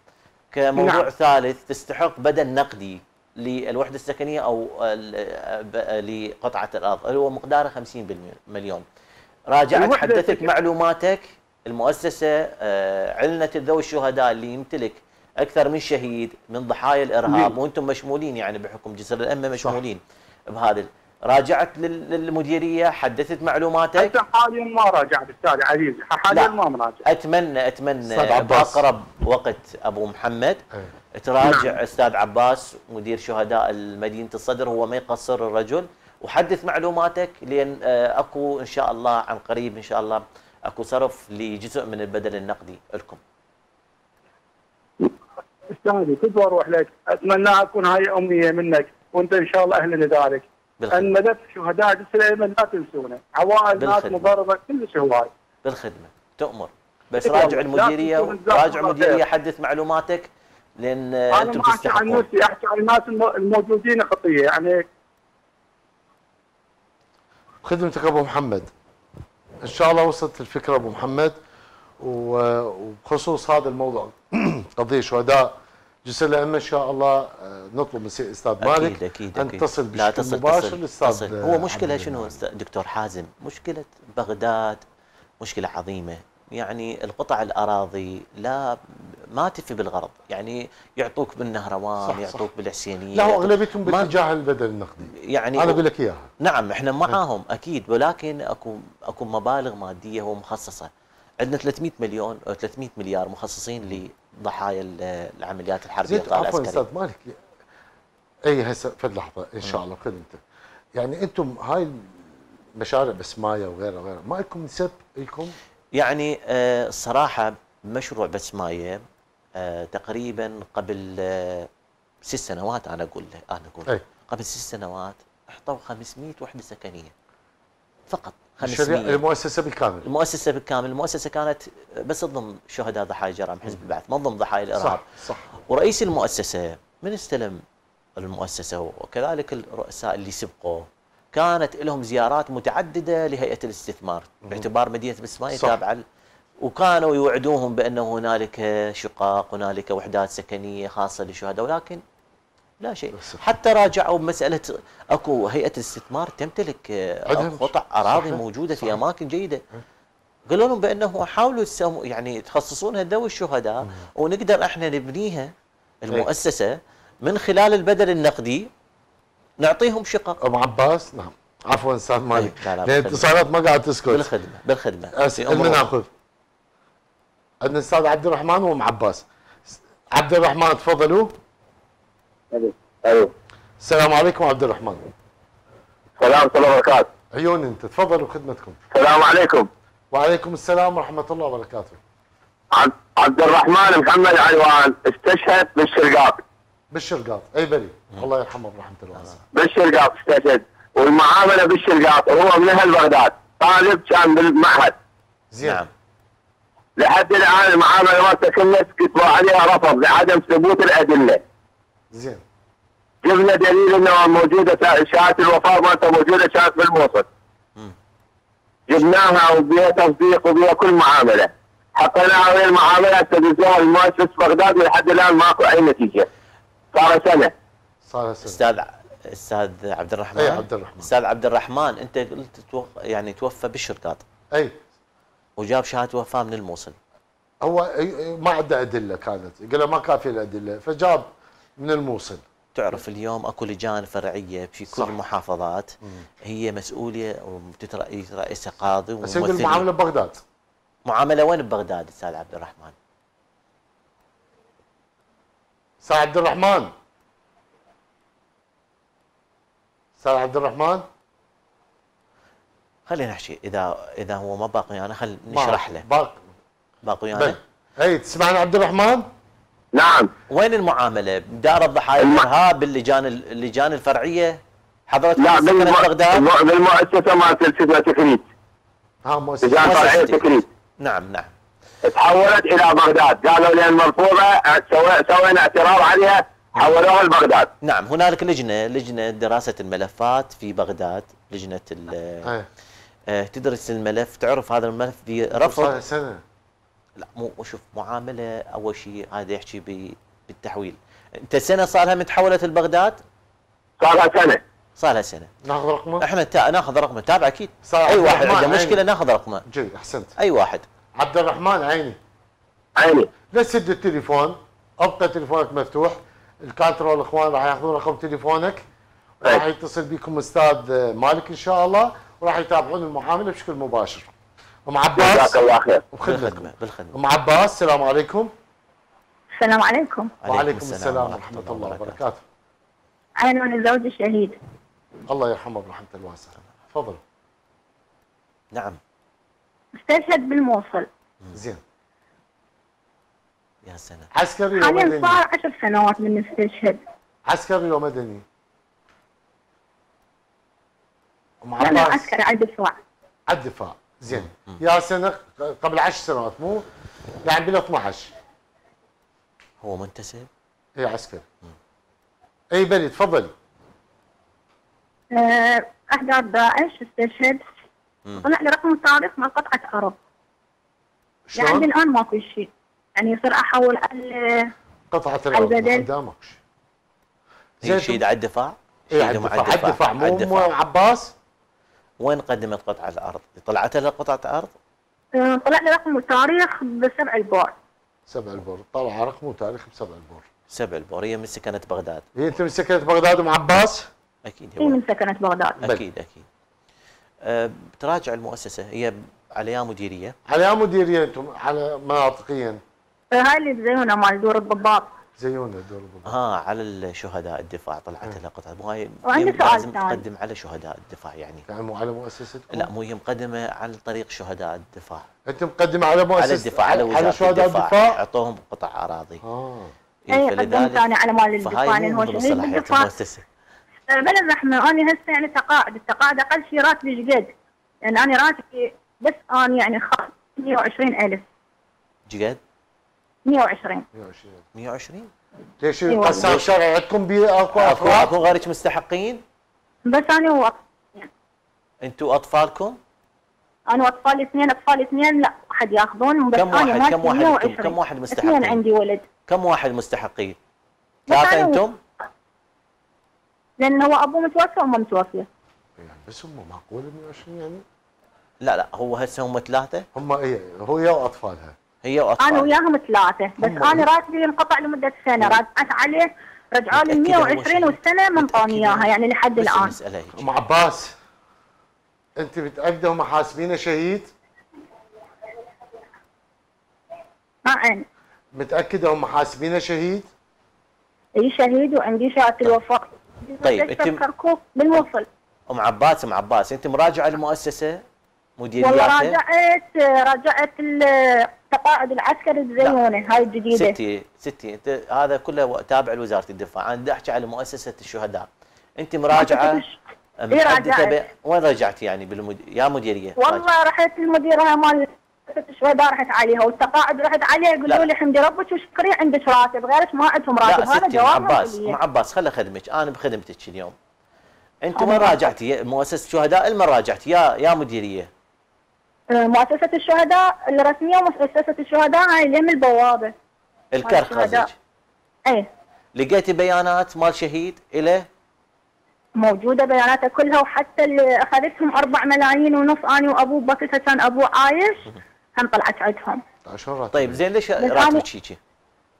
كموضوع نعم. ثالث تستحق بدل نقدي للوحده السكنيه او لقطعه الارض اللي هو مقداره خمسين مليون. راجعت حدثت معلوماتك؟ المؤسسة علنت ذوي الشهداء اللي يمتلك أكثر من شهيد من ضحايا الإرهاب، وأنتم مشمولين يعني بحكم جسر الأمة مشمولين بهذا. راجعت للمديرية؟ حدثت معلوماتك؟ حتى حاليا ما راجعت أستاذ عزيز، حاليا ما مراجع. أتمنى أتمنى بأقرب وقت أبو محمد تراجع نعم. أستاذ عباس مدير شهداء مدينة الصدر، هو ما يقصر الرجل، وحدث معلوماتك لان اكو ان شاء الله عن قريب ان شاء الله اكو صرف لجزء من البدل النقدي لكم. استاذي كنت بروح لك، اتمنى اكون هاي امنيه منك وانت ان شاء الله اهلا لذلك. ان ملف شهداء جسر الأئمة لا تنسونه، عوائل ناس مضربه كلش هواي. بالخدمه تؤمر، بس راجع المديريه راجع المديريه حدث معلوماتك لان انتم تستحقون. انا ما احكي عن نفسي، احكي عن الناس الموجودين خطيه يعني. خدمتك ابو محمد. ان شاء الله وصلت الفكره ابو محمد، وبخصوص هذا الموضوع قضيه شهداء جسر الأئمة ان شاء الله نطلب من استاذ مالك أكيد أكيد ان تصل بشكل مباشر للاستاذ. هو مشكله شنو دكتور حازم؟ مشكله بغداد مشكله عظيمه يعني، القطع الاراضي لا ما تفي بالغرض، يعني يعطوك بالنهروان، صح يعطوك صح بالحسينيه، لا اغلبيتهم باتجاه البدل النقدي، يعني انا اقول لك اياها. نعم احنا معاهم اكيد، ولكن اكو اكو مبالغ ماديه ومخصصه. عندنا ثلاثمئة مليون او ثلاثمئة مليار مخصصين لضحايا العمليات الحربيه العسكريه. عفوا استاذ مالك، اي هسه فد لحظه ان شاء الله خذ انت، يعني انتم هاي مشاريع بسمايه وغيرها وغيرها ما لكم نسب لكم؟ يعني آه الصراحه مشروع بسمايه آه تقريبا قبل آه ست سنوات انا اقول انا اقول أي. قبل ست سنوات احطوا خمسمئة وحدة سكنيه فقط. خمسمئة المؤسسه بالكامل، المؤسسه بالكامل، المؤسسه كانت بس تضم شهداء ضحايا جرائم حزب البعث، ما تضم ضحايا الارهاب. صح صح. ورئيس المؤسسه من استلم المؤسسه وكذلك الرؤساء اللي سبقوه كانت لهم زيارات متعدده لهيئه الاستثمار باعتبار مدينه بسمايه تابعه، وكانوا يوعدوهم بانه هنالك شقق، هنالك وحدات سكنيه خاصه للشهداء، ولكن لا شيء. حتى راجعوا بمساله اكو هيئه الاستثمار تمتلك قطع اراضي صحيح. موجوده صحيح. في اماكن جيده. قالوا لهم بانه حاولوا يعني تخصصونها ذوي الشهداء ونقدر احنا نبنيها المؤسسه من خلال البدل النقدي، نعطيهم شقق. ام عباس نعم عفوا استاذ مالك الاتصالات ما قاعد تسكت. بالخدمه بالخدمه بدنا ناخذ عندنا الاستاذ عبد الرحمن وام عباس. عبد الرحمن تفضلوا. الو الو السلام عليكم عبد الرحمن. السلام ورحمه الله وبركاته. عيون انت تفضلوا خدمتكم. السلام عليكم. وعليكم السلام ورحمه الله وبركاته. عبد الرحمن محمد علوان استشهد بالشرقاط. بالشرقاط اي بري الله يرحمه برحمه الله. بالشرقاط استشهد والمعامله بالشرقاط، وهو من اهل بغداد، طالب كان بالمعهد. زين. نعم. لحد الان المعامله ما تكملت، كتبوا عليها رفض لعدم ثبوت الادله. زين. جبنا دليل انه موجوده شهاده الوفاه مالته موجوده، كانت بالموصل. جبناها وبها تصديق وبها كل معامله. حطيناها ويا المعامله تدزوها لمؤسسه بغداد ولحد الان ماكو اي نتيجه. صار سنه. صار سنه. استاذ استاذ عبد الرحمن. اي عبد الرحمن. استاذ عبد الرحمن انت قلت توف... يعني توفى بالشرقاط. اي. وجاب شهاده وفاه من الموصل. هو ما عنده ادله كانت، قال ما كان في الادله فجاب من الموصل. تعرف اليوم اكو لجان فرعيه في كل المحافظات هي مسؤوليه وتترئيسها قاضي وممثلين. بس المعامله ببغداد. معامله وين ببغداد استاذ عبد الرحمن؟ استاذ عبد الرحمن. استاذ عبد الرحمن خلينا نحكي اذا اذا هو ما باقي ويانا خل نشرح له. باقي باقي ويانا؟ اي تسمعني عبد الرحمن؟ نعم. وين المعامله؟ بدار الضحايا الارهاب باللجان اللجان الفرعيه حضرتك؟ لا بالم... بغداد؟ بالمؤسسه مالت السفه تكريت. اه مؤسسه لجان فرعيه تكريت. نعم نعم. تحولت الى بغداد، قالوا لان مرفوضه سوينا اعتراض عليها حولوها لبغداد. نعم هنالك لجنه لجنه دراسه الملفات في بغداد، لجنه ال تدرس الملف، تعرف هذا الملف برفض سنه. لا مو شوف معامله اول شيء هذا يحكي بالتحويل، انت سنه صار لها متحولت لبغداد؟ صار لها سنه. صار لها سنه. ناخذ رقمه؟ احنا تا... ناخذ رقمه تابع اكيد. اي واحد عنده مشكله ناخذ رقمه. جيد احسنت. اي واحد. عبد الرحمن عيني. عيني. لا تسد التليفون، ابقى تليفونك مفتوح، الكاتره والاخوان راح ياخذون رقم تليفونك وراح يتصل بكم استاذ مالك ان شاء الله وراح يتابعون المعامله بشكل مباشر. ام عباس جزاك الله خير وبخدمتكم. ام عباس السلام عليكم. السلام عليكم. وعليكم السلام ورحمه الله وبركاته. انا من زوجي الشهيد الله يرحمه برحمه الواسعه. تفضل. نعم استشهد بالموصل. زين يا سلام. عسكري ومدني؟ صار عشر سنوات من استشهد. عسكري ومدني؟ ام عباس عسكري على الدفاع. على الدفاع. زين يا سنه قبل عشر سنوات مو؟ يعني بال اثنعش هو منتسب؟ اي عسكري. اي بلي تفضلي. أه احداث داعش استشهد طلع لي رقم التاريخ مال قطعه ارض. شلون؟ يعني الان ماكو شيء، يعني يصير احول ال قطعه الارض قدامك. زين شهيد على الدفاع؟ اي على الدفاع. مو عباس؟ وين قدمت قطعة الأرض؟ طلعت لها قطعة أرض؟ طلع لي رقم وتاريخ بسبع البعد. سبع البر، طلع رقمه وتاريخه بسبع البر. سبع البر هي من سكنة بغداد. هي انت من سكنة بغداد ام عباس؟ اكيد هي من سكنة بغداد. اكيد اكيد. أه تراجع المؤسسة هي عليها مديرية؟ عليها مديرية انتم على مناطقيا. هاي اللي زيونا مال دور الضباط. زيونا دور الضباط. اه على الشهداء الدفاع طلعت لها قطعة، مو هاي لازم تقدم على شهداء الدفاع يعني. مو على مؤسستكم؟ لا مو هي مقدمة على طريق شهداء الدفاع. انت مقدمة على مؤسسة على الدفاع على وزارة شهداء الدفاع اعطوهم قطع اراضي. اه اي قدمت انا على مال الدفاع لانه هو شهيد المؤسسة. بلا زحمة انا هسه يعني تقاعد، التقاعد اقل شيء راتبي شقد؟ لان انا راتبي بس انا يعني خاص مئة وعشرين ألف. شقد؟ مئة وعشرين مئة وعشرين ليش قسام شرعي عندكم اكو افراد؟ اكو غيرك مستحقين؟ بس انا واطفالي. انتم واطفالكم؟ انا واطفالي اثنين، اطفالي اثنين لا احد ياخذون. بس كم واحد كم واحد كم واحد مستحقين؟ اثنين عندي ولد. كم واحد مستحقين؟ ثلاثة انتم؟ لأن هو ابوه متوفى وامه متوفية. يعني بس امه معقولة مئة وعشرين يعني؟ لا لا هو هسه هم ثلاثة؟ هم اي هو هي واطفالها. هي واطفال انا وياهم ثلاثه بس انا راتبي انقطع لمده سنه، رجعت عليه رجعوا لي مئة وعشرين والسنه ما انطوني اياها يعني لحد الان. ام عباس انت متاكده هم حاسبينه شهيد؟ نعم متاكده هم حاسبينه شهيد؟ اي شهيد وعندي شهاده الوفاه. طيب انت بالموصل ام عباس ام عباس انت مراجعه المؤسسه مديرياتها؟ والله راجعت راجعت التقاعد العسكري الزيوني هاي الجديده. ستي ستي انت هذا كله تابع لوزاره الدفاع، انا بدي احكي على مؤسسه الشهداء. انت مراجعه متحدثه وين رجعتي يعني بالمد... يا مديريه؟ والله رحت المديره مال مؤسسه الشهداء رحت عليها والتقاعد رحت عليها يقولوا لي حمدي ربك وشكري عندك راتب، غيرك ما عندهم راتب. هذا جواب ام عباس ام عباس خلي خدمك انا بخدمتك اليوم. انت وين راجعتي مؤسسه الشهداء؟ المن راجعتي يا يا مديريه؟ مؤسسة الشهداء الرسمية ومؤسسة الشهداء هاي اللي من البوابة الكرخ. اي لقيتي بيانات مال شهيد إله؟ موجودة بياناتها كلها وحتى اللي أخذتهم أربع ملايين ونص أنا وأبوه بوقتها كان أبوه عايش هم طلعت عندهم. طيب زين ليش راتبك هيجي؟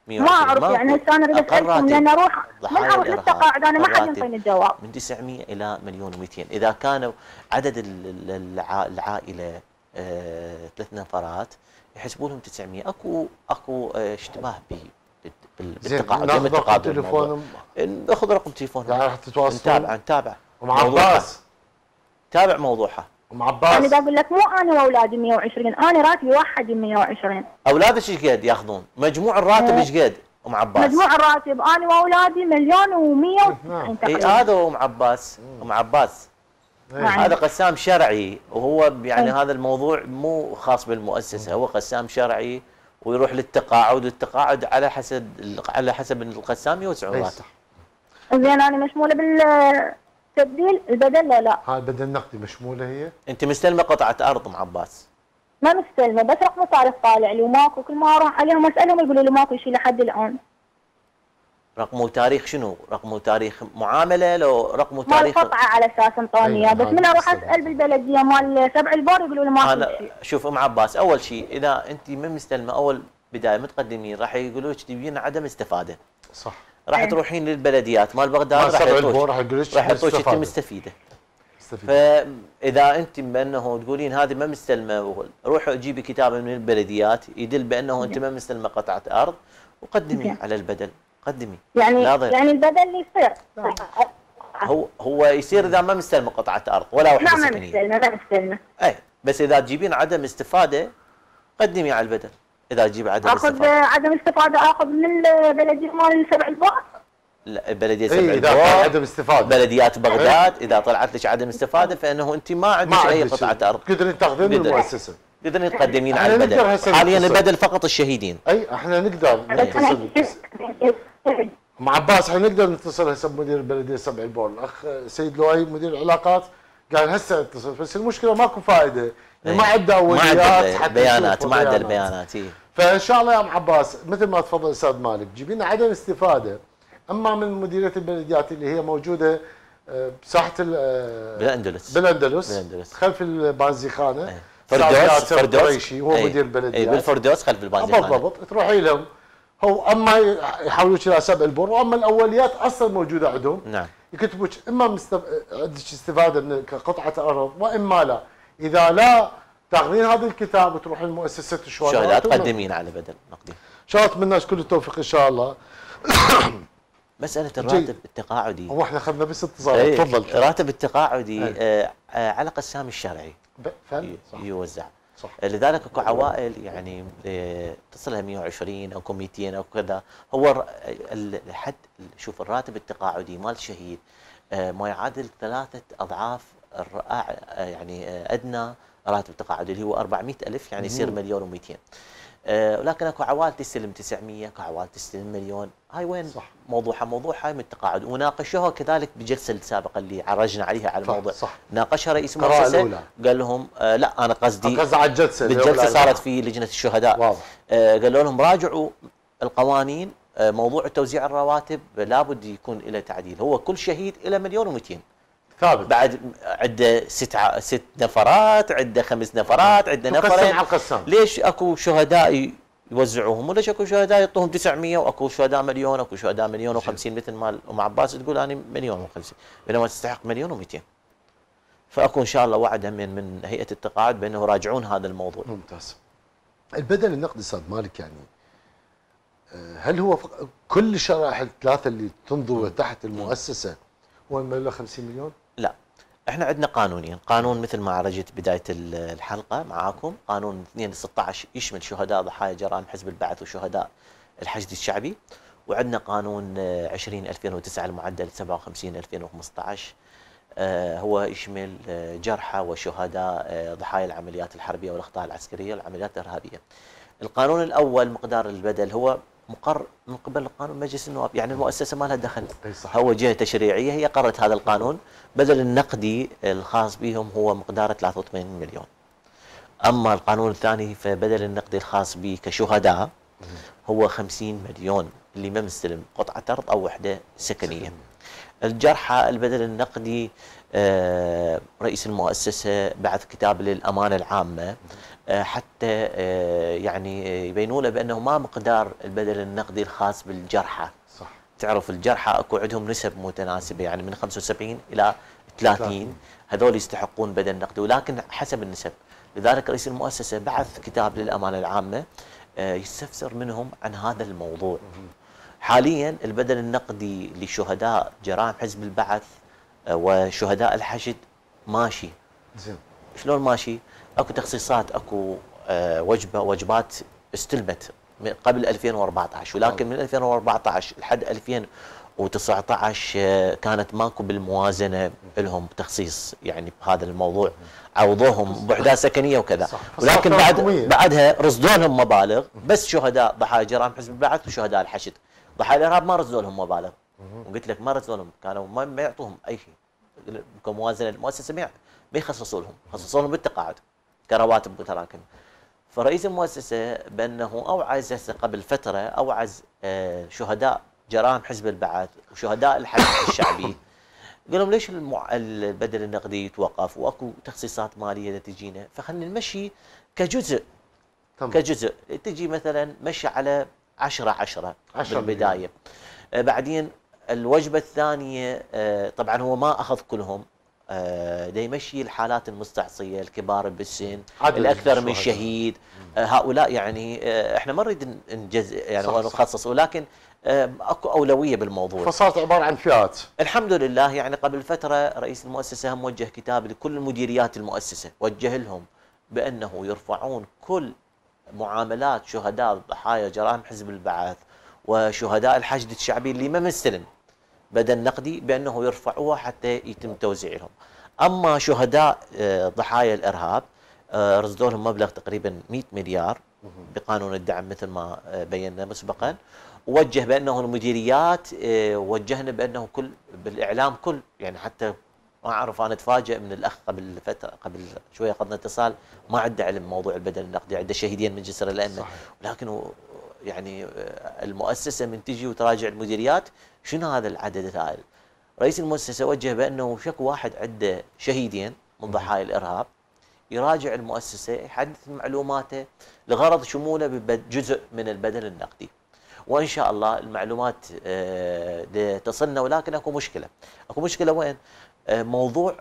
ما أعرف يعني هسه أنا أريد أسألكم لأن أروح من أروح للتقاعد أنا ما حد ينطيني الجواب. من تسعمئة إلى مليون ومئتين إذا كانوا عدد العائلة آه، ثلاث نفرات يحسبوا لهم تسعمئة. اكو اكو آه، اشتباه بالتقاعد. ناخذ رقم تليفونهم ناخذ رقم تليفونهم يعني راح تتواصل. نتابع نتابع ام عباس تابع موضوعها ام عباس. انا بقول لك مو انا واولادي مئة وعشرين، انا راتبي واحد مئة وعشرين. اولادك ايش قد ياخذون؟ مجموع الراتب ايش قد ام عباس؟ مجموع الراتب انا واولادي مليون ومئة وتسعين. اي هذا هو ام عباس ام عباس هذا قسام شرعي وهو يعني هذا الموضوع مو خاص بالمؤسسه، هو قسام شرعي ويروح للتقاعد والتقاعد على حسب على حسب القسام يوزعوا راتب. زين انا مشموله بالتبديل البدل لا لا؟ هاي بدل نقدي مشموله هي؟ انت مستلمه قطعه ارض ام عباس؟ ما مستلمه بس رقم مصارف طالع لي وماكو، كل ما اروح عليهم اسالهم يقولوا لي ماكو شيء لحد الان. رقمه وتاريخ شنو؟ رقمه وتاريخ معامله لو رقمه وتاريخ مال قطعه على اساس انطوني اياه. بس من اروح اسال بالبلديه مال سبع البور يقولوا لي ما في شيء. شوف ام عباس اول شيء اذا انت من مستلمه اول بدايه متقدمين راح يقولوا لك تبين عدم استفاده. صح. راح ايه. تروحين للبلديات مال بغداد راح يعطوك راح يعطوك انت مستفيده. مستفيده. فاذا انت بانه تقولين هذه ما مستلمه روحي جيبي كتابه من البلديات يدل بانه انت ما مستلمه قطعه ارض وقدمي على البدل. قدمي يعني ناظر. يعني البدل يصير هو هو يصير اذا ما مستلمه قطعه ارض ولا وحده سكنيه. ما مستلمه ما مستلمه اي بس اذا تجيبين عدم استفاده قدمي على البدل. اذا تجيب عدم استفاده اخذ عدم استفاده اخذ من البلديه مال سبع البؤر؟ لا البلديه سبع البؤر اذا عدم استفاده بلديات بغداد اذا طلعت لك عدم استفاده فانه انت ما عندك اي قطعه ارض تقدرين تاخذين من المؤسسه تقدرين تقدمين على البدل. حاليا البدل فقط الشهيدين. اي احنا نقدر نتصل ام عباس احنا نقدر نتصل هسه بمدير البلديه سبع البور، الاخ سيد لؤي مدير العلاقات قال هسه اتصل بس المشكله ماكو فائده، يعني ما عنده اولويات حتى بيانات ما عنده البيانات. إيه. فان شاء الله يا ام عباس مثل ما تفضل استاذ مالك جيب لنا عدم استفاده اما من مديريه البلديات اللي هي موجوده بساحه بالاندلس بالاندلس خلف البازيخانه. فردوس فردوس هو مدير البلديات بالفردوس خلف البنزينة بالضبط. تروحي لهم هو اما يحاولوك الى سبع البر، واما الاوليات اصلا موجوده عندهم. نعم يكتبوك اما مستف... عندك استفاده من قطعه ارض واما لا. اذا لا تاخذين هذا الكتاب وتروحين لمؤسسه الشهداء تقدمين على بدل نقدي. ان شاء الله اتمنى لك كل التوفيق ان شاء الله. مساله الراتب التقاعدي هو احنا اخذنا بس اتصال. تفضل. الراتب التقاعدي آه على قسام الشرعي فعلا يوزع صح. لذلك اكو عوائل يعني تصلها مئة وعشرين او مئتين او كذا. هو الحد شوف الراتب التقاعدي مال شهيد ما يعادل ثلاثه اضعاف يعني ادنى راتب تقاعدي اللي هو أربعمئة ألف يعني يصير مليون ومئتين. ولكن اكو عوائل تستلم تسعمئة، اكو عوائل تستلم مليون. هاي وين صح. موضوعها موضوع هاي من التقاعد، وناقشوها كذلك بالجلسه السابقه اللي عرجنا عليها على الموضوع. صح. ناقشها رئيس المؤسسه قال لهم آه لا انا قصدي قصدي على الجلسه بالجلسه صارت في لجنه الشهداء. واضح. آه قالوا لهم راجعوا القوانين. آه موضوع توزيع الرواتب لابد يكون له تعديل. هو كل شهيد له مليون ومئتين ثابت. بعد عنده ست ع... ست نفرات، عنده خمس نفرات، عنده نفرين. على القسام. ليش اكو شهداء يوزعوهم وليش اكو شهداء يعطوهم تسعمئة واكو شهداء مليون، اكو شهداء مليون وخمسين مثل ما ام عباس تقول انا مليون وخمسين، بينما تستحق مليون ومئتين. فاكو ان شاء الله وعد من من هيئه التقاعد بانه يراجعون هذا الموضوع. ممتاز. البدل النقدي استاذ مالك يعني هل هو فق... كل الشرائح الثلاثه اللي تنضوي تحت المؤسسه هو مبلغ خمسين مليون؟ لا، احنا عندنا قانونين، قانون مثل ما عرجت بدايه الحلقه معاكم، قانون اثنين ستة عشر يشمل شهداء ضحايا جرائم حزب البعث وشهداء الحشد الشعبي، وعندنا قانون عشرين ألفين وتسعة المعدل سبعة وخمسين ألفين وخمسة عشر هو يشمل جرحى وشهداء ضحايا العمليات الحربيه والاخطاء العسكريه والعمليات الارهابيه. القانون الاول مقدار البدل هو مقر من قبل قانون مجلس النواب، يعني المؤسسه ما لها دخل. هو جهه تشريعيه هي قررت هذا القانون. بدل النقدي الخاص بهم هو مقداره ثلاثة وثمانين مليون. اما القانون الثاني فبدل النقدي الخاص به كشهداء هو خمسين مليون اللي ما مستلم قطعه ارض او وحده سكنيه. الجرحى البدل النقدي رئيس المؤسسه بعث كتاب للامانه العامه حتى يعني يبينوا له بانه ما مقدار البدل النقدي الخاص بالجرحى. صح. تعرف الجرحى اكو عندهم نسب متناسبه يعني من خمسة وسبعين الى ثلاثين هذول يستحقون بدل نقدي ولكن حسب النسب. لذلك رئيس المؤسسه بعث كتاب للامانه العامه يستفسر منهم عن هذا الموضوع. حاليا البدل النقدي لشهداء جرائم حزب البعث وشهداء الحشد ماشي. زين. شلون ماشي؟ اكو تخصيصات اكو وجبه وجبات استلمت قبل ألفين وأربعة عشر ولكن من ألفين وأربعة عشر لحد ألفين وتسعة عشر كانت ماكو بالموازنه لهم تخصيص يعني بهذا الموضوع. عوضوهم بعدات سكنيه وكذا ولكن بعد بعدها رصدوا لهم مبالغ بس شهداء ضحايا جرائم حزب البعث وشهداء الحشد. ضحايا الارهاب ما رصدوا لهم مبالغ. وقلت لك ما رصدوا لهم كانوا ما يعطوهم اي شيء كموازنه المؤسسه ما يخصصوا لهم، خصصوا لهم بالتقاعد كرواتب متراكمه. فرئيس المؤسسه بانه اوعز قبل فتره اوعز شهداء جرائم حزب البعث وشهداء الحشد الشعبي قال لهم ليش البدل النقدي يتوقف واكو تخصيصات ماليه تجينا فخلينا نمشي كجزء طبعا. كجزء تجي مثلا مشي على عشرة عشرة بالبدايه بعدين الوجبه الثانيه طبعا هو ما اخذ كلهم دا يمشي الحالات المستعصيه، الكبار بالسن، الاكثر من شهيد، هؤلاء يعني احنا ما نريد نجز يعني نخصص ولكن اكو اولويه بالموضوع. فصارت عباره عن فئات. الحمد لله يعني قبل فتره رئيس المؤسسه هم وجه كتاب لكل مديريات المؤسسه، وجه لهم بانه يرفعون كل معاملات شهداء ضحايا جرائم حزب البعث وشهداء الحشد الشعبي اللي ما مستلم بدل نقدي بأنه يرفعوها حتى يتم توزيعهم. أما شهداء ضحايا الإرهاب رصدوا لهم مبلغ تقريبا مئة مليار بقانون الدعم مثل ما بينا مسبقا. ووجه بأنه المديريات وجهنا بأنه كل بالإعلام كل يعني حتى ما أعرف أنا أتفاجئ من الأخ قبل فترة قبل شوية أخذنا اتصال ما عنده علم موضوع البدل النقدي عنده شهيدين من جسر الأمة ولكن يعني المؤسسة من تجي وتراجع المديريات شنو هذا العدد الهائل؟ رئيس المؤسسة وجه بأنه شكو واحد عنده شهيدين من ضحايا الإرهاب يراجع المؤسسة، يحدث معلوماته لغرض شموله بجزء من البدل النقدي. وإن شاء الله المعلومات تصلنا، ولكن أكو مشكلة. أكو مشكلة وين؟ موضوع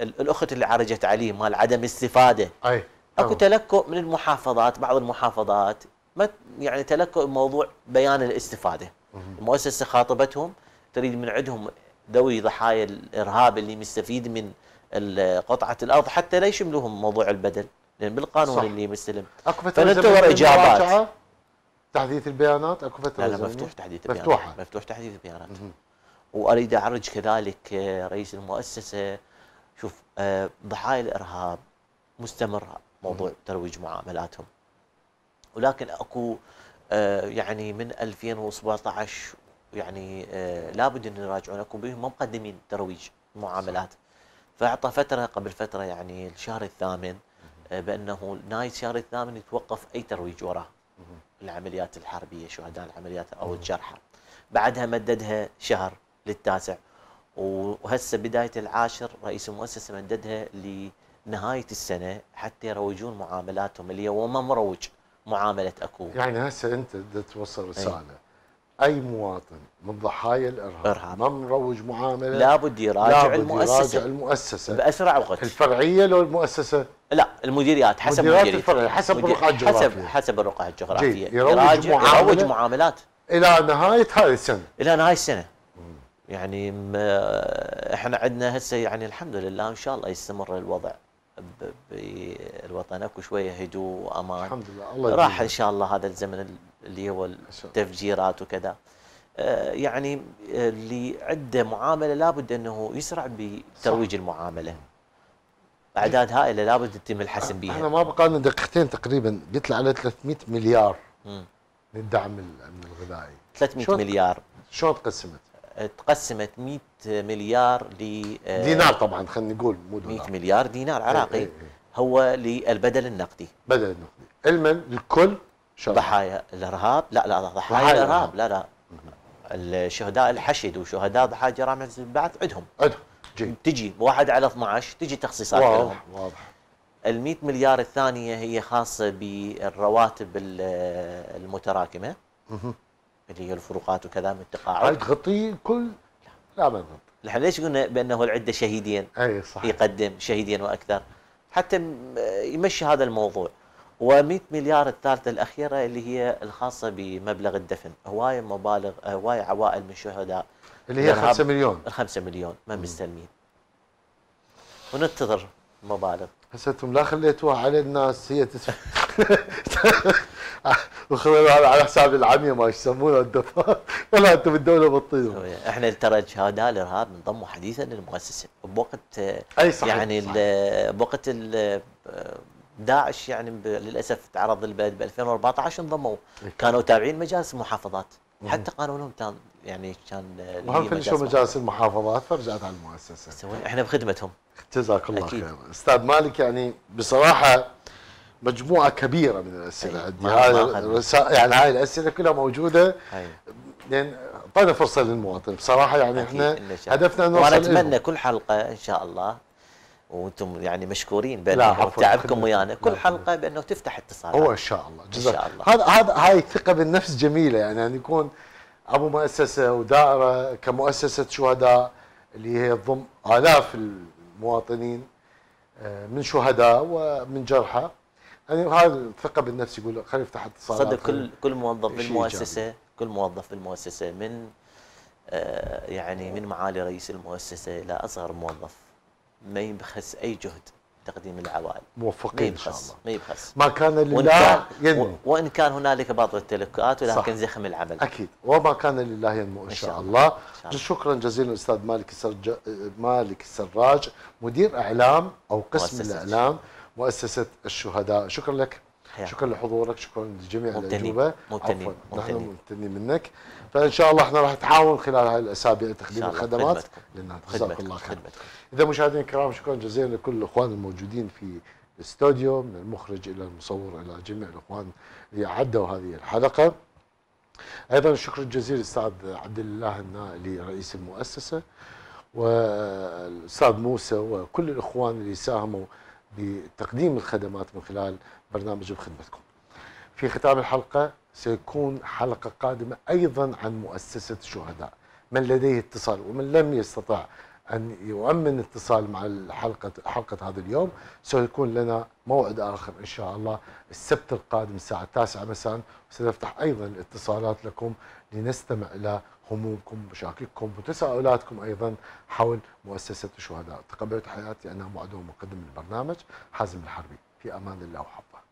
الأخت اللي عرجت عليه مال عدم الاستفادة. أي. أكو تلكؤ من المحافظات، بعض المحافظات ما يعني تلكؤ موضوع بيان الاستفادة. المؤسسة خاطبتهم تريد من عندهم ذوي ضحايا الإرهاب اللي مستفيد من قطعة الأرض حتى لا يشملوهم موضوع البدل، لأن بالقانون صح. اللي مستلم فننتظر إجابات. تحديث البيانات اكو فتره لا لا مفتوح تحديث البيانات، مفتوحة. مفتوح تحديث البيانات. واريد اعرج كذلك رئيس المؤسسه، شوف ضحايا الارهاب مستمر موضوع ترويج معاملاتهم، ولكن اكو يعني من ألفين وسبعطعش يعني لابد ان يراجعون، اكو بهم ما مقدمين ترويج معاملات. فاعطى فتره قبل فتره يعني الشهر الثامن بانه نهايه الشهر الثامن يتوقف اي ترويج وراه العمليات الحربيه، شهداء العمليات او الجرحى. بعدها مددها شهر للتاسع، وهسه بدايه العاشر رئيس المؤسسه مددها لنهايه السنه حتى يروجون معاملاتهم اللي هو ما مروج معامله اكو. يعني هسه انت توصل رساله اي, أي مواطن من ضحايا الارهاب ما مروج معامله لابد يراجع لابد المؤسسه المؤسسه باسرع وقت. الفرعيه لو المؤسسه لا المديريات حسب المديريات حسب الرقعة الجغرافية، حسب الرقعة الجغرافية يراجع يروج معاملات إلى نهاية هذه السنة إلى نهاية السنة. يعني إحنا عندنا هسه يعني الحمد لله إن شاء الله يستمر الوضع بالوطن، أكو شوية هدوء وأمان الحمد لله. الله راح إن شاء الله هذا الزمن اللي هو التفجيرات وكذا. يعني اللي عنده معاملة لابد أنه يسرع بترويج المعاملة، اعداد هائله لابد يتم الحسم بها. احنا ما بقى لنا دقيقتين تقريبا، قلت له على ثلاثمئة مليار مم. للدعم الامن الغذائي. ثلاثمئة مليار شلون تقسمت؟ تقسمت مئة مليار ل دينار، طبعا خلينا نقول مو دولار، مئة مليار دينار عراقي. اي اي اي. هو للبدل النقدي، بدل النقدي المن للكل ضحايا الارهاب. لا لا ضحايا الارهاب لا لا الشهداء الحشد وشهداء ضحايا جرائم البعث عندهم عندهم جي. تجي واحد على اثنعش تجي تخصيصات واضح لهم. واضح. ال مئة مليار الثانيه هي خاصه بالرواتب المتراكمه مه. اللي هي الفروقات وكذا من التقاعد. تغطي كل لا, لا ما تغطي. احنا ليش قلنا بانه العده شهيدين؟ اي صح، يقدم شهيدين واكثر حتى يمشي هذا الموضوع. ومئة مليار الثالثه الاخيره اللي هي الخاصه بمبلغ الدفن. هوايه مبالغ هوايه عوائل من الشهداء اللي هي خمسة مليون الخمسة مليون ما مستلمين، وننتظر مبالغ. هسه انتم لا خليتوها على الناس هي تدفع وخلوها على حساب العميه ما يسمونها الدفع. ولا انتم الدوله بتطير. احنا ترى شهداء الارهاب انضموا حديثا للمؤسسه بوقت اي صحيح يعني صحيح. بوقت داعش يعني للاسف تعرض للبلد ب ألفين وأربعطعش انضموا، كانوا تابعين مجالس المحافظات حتى قانونهم كان يعني كان مهم فنشوا مجالس المحافظات فرجعت على المؤسسه. احنا بخدمتهم. جزاك الله خير. استاذ مالك يعني بصراحه مجموعه كبيره من الاسئله عندي، هاي يعني هاي الاسئله كلها موجوده لان اعطينا فرصه للمواطن بصراحه. يعني احنا هدفنا انه نوصل. وانا اتمنى كل حلقه ان شاء الله، وانتم يعني مشكورين بانه تعبكم ويانا كل حلقه، بانه تفتح اتصالات هو ان شاء الله. جزاك الله. هذا هذا هاي الثقه بالنفس جميله، يعني ان يكون ابو مؤسسه ودائره كمؤسسه شهداء اللي هي تضم الاف المواطنين من شهداء ومن جرحى. يعني هاي الثقه بالنفس يقول خلينا نفتح اتصالات. صدق كل كل موظف بالمؤسسه كل موظف بالمؤسسه من يعني من معالي رئيس المؤسسه الى اصغر موظف ما يبخس اي جهد تقديم العوائل. موفقين ان شاء الله. ما يبخس. ما كان لله ينمو. وان كان هنالك بعض التلكؤات ولكن زخم العمل. اكيد، وما كان لله ينمو ان شاء الله. شكرا جزيلا استاذ مالك السراج مالك السراج مدير اعلام او قسم الاعلام مؤسسه الشهداء. شكرا لك. شكرا لحضورك، شكرا لجميع الاجوبه. ممتنين نحن ممتنين منك. فان شاء الله احنا راح نحاول خلال هاي الاسابيع تقديم الخدمات للناس. جزاك الله خير. اذا مشاهدينا الكرام شكرا جزيلا لكل الاخوان الموجودين في الاستوديو، من المخرج الى المصور الى جميع الاخوان اللي عدوا هذه الحلقه. ايضا شكرا جزيلا للاستاذ عبد الله النائل رئيس المؤسسه، والاستاذ موسى، وكل الاخوان اللي ساهموا بتقديم الخدمات من خلال برنامج بخدمتكم. في ختام الحلقة سيكون حلقة قادمة أيضا عن مؤسسة الشهداء، من لديه اتصال ومن لم يستطع أن يؤمن اتصال مع الحلقة حلقة هذا اليوم سيكون لنا موعد آخر إن شاء الله السبت القادم الساعة التاسعة مساء، وسنفتح أيضا الاتصالات لكم لنستمع إلى همومكم ومشاكلكم وتساؤلاتكم أيضا حول مؤسسة الشهداء. تقبلت حياتي أنا معدوم مقدم البرنامج حازم الحربي، في أمان الله وحبه.